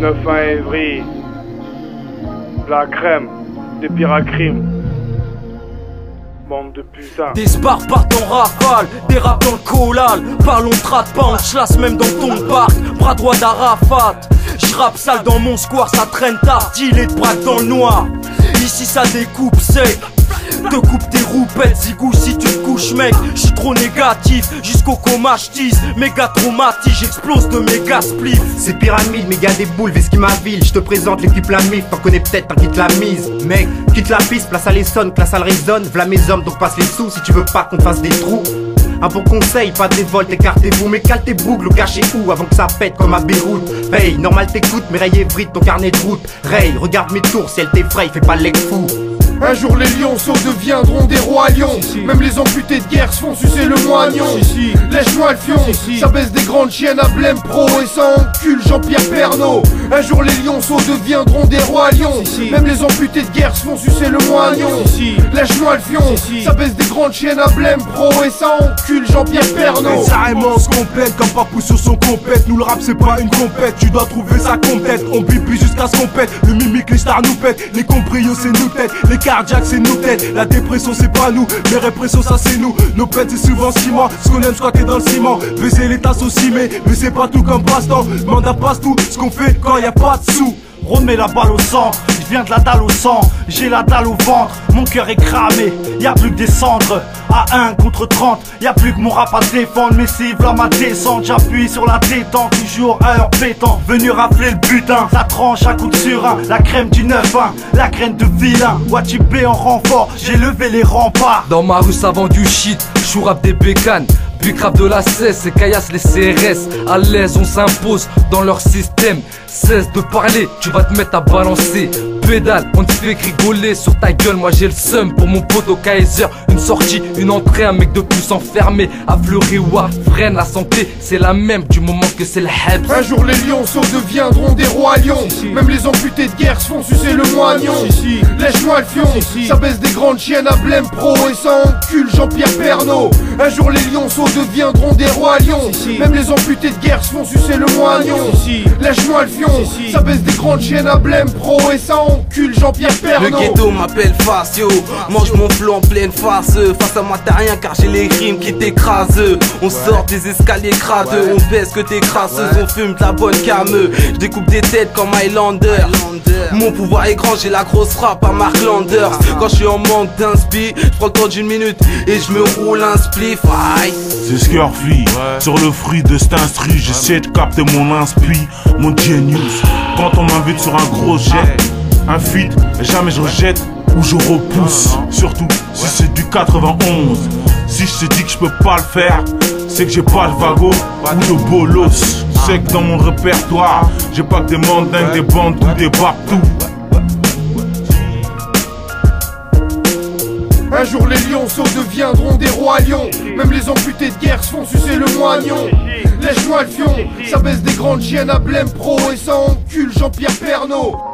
9 avril, la crème des piracrimes. Bande de putain. Des spars partent en rafale, des rap dans le collal. Parlons trad, pas en chlasse, même dans ton parc. Bras droit d'Arafat, j'rappe sale dans mon square. Ça traîne tard, il est de braque dans le noir. Ici ça découpe sec, te coupe tes roupettes. Zigou si tu te couches mec, j'suis trop négatif. Jusqu'au coma j'tise, méga traumatique. J'explose de méga spliff. C'est pyramide, méga des boules, vais ce qui m'avile. J'te présente l'équipe la mif, t'en connais peut-être, t'inquiète la mise. Mec, quitte la piste, place à l'Essonne, classe à l'Résonne. V'là mes hommes, donc passe les sous si tu veux pas qu'on fasse des trous. Un bon conseil, pas des volts, écartez-vous. Mais cale tes bougles, le cachez où avant que ça pète comme à Beyrouth. Veille, hey, normal t'écoutes, mais raye vride ton carnet de route. Ray, regarde mes tours, si elle t'effraie, fais pas le leg fou. Un jour les lionceaux deviendront des rois lions. Si, si. Même les amputés de guerre se font sucer le moignon. Si, si. Lèche-moi le fion, si, si. Ça baisse des grandes chiennes à blême pro. Et ça encule Jean-Pierre Pernaut. Un jour les lionceaux deviendront des rois lions. Si, si. Même les amputés de guerre se font sucer le moignon. Si, si. Lèche-moi le fion, si, si. Ça baisse des grandes chiennes à blême pro. Et ça encule Jean-Pierre Pernaut. Ça immense complète comme papou sur son compète. Nous le rap c'est pas une compète, tu dois trouver sa compète. On bibi jusqu'à ce qu'on pète. Le mimique les stars nous pètent. Les combrios c'est nous tête. Les cardiaque c'est nos têtes, la dépression c'est pas nous, les répressions ça c'est nous, nos pètes c'est souvent ciment, ce qu'on aime squatter dans le ciment, baiser les tasses au cimé, mais c'est pas tout comme passe-temps, mandat passe tout, ce qu'on fait quand y a pas de sous. Remets la balle au centre, je viens de la dalle au sang, j'ai la dalle au ventre, mon cœur est cramé, y'a plus que des cendres, à 1 contre 30, y'a plus que mon rap à défendre, mais c'est v'là ma descente, j'appuie sur la détente, toujours à heure pétant, venu rafler le butin, ça tranche à coups de surin, la crème du 9-1, la graine de vilain, Watibé en renfort, j'ai levé les remparts. Dans ma rue ça vend du shit, j'ou rap des bécanes. Puis crap de la cesse et caillasse les CRS. À l'aise on s'impose dans leur système. Cesse de parler, tu vas te mettre à balancer. Pédale, on te fait rigoler sur ta gueule. Moi j'ai le seum pour mon pote au Kaiser. Une sortie, une entrée, un mec de plus enfermé. Affleuré ou à freine, la santé c'est la même du moment que c'est le Hebs. Un jour les lionceaux deviendront des rois lions. Si, si. Même les amputés de guerre se font sucer le moignon. Si, si. Lèche-moi le fion, si, si. Ça baisse des grandes chiennes à blême pro. Et ça encule Jean-Pierre Pernaut. Un jour les lionceaux deviendront des rois lions. Si, si. Même les amputés de guerre se font sucer le moignon. Si, si. Lèche-moi le fion, si, si. Ça baisse des grandes chiennes à blême pro. Et ça encule Jean-Pierre Pernaut. Le ghetto m'appelle Facio. Mange mon flot en pleine face. Face à moi t'as rien car j'ai les rimes qui t'écrasent. On ouais. Sort des escaliers cradeux. Ouais. On baisse que des crasseuses. Ouais. On fume de la bonne cameux. Je découpe des têtes comme Highlander. Mon pouvoir est grand, j'ai la grosse frappe à Mark Landers. Quand je suis en manque d'inspi, je prends le temps d'une minute et je me roule un spliff. Aïe. C'est ce qui reflit, ouais. Sur le fruit de cet instru, j'essaie de capter mon inspi, mon genius. Quand on m'invite sur un gros jet, un feat, jamais je rejette ou je repousse. Surtout si c'est du 91. Si je te dis que je peux pas le faire, c'est que j'ai pas le vago ou le bolos. C'est que dans mon répertoire, j'ai pas que des mandingues, des bandes ou des partout. Un jour les lionceaux deviendront des rois lions. Même les amputés de guerre se font sucer le moignon. Lèche-moi le fion, ça baisse des grandes chiennes à blême pro. Et ça encule Jean-Pierre Pernaut.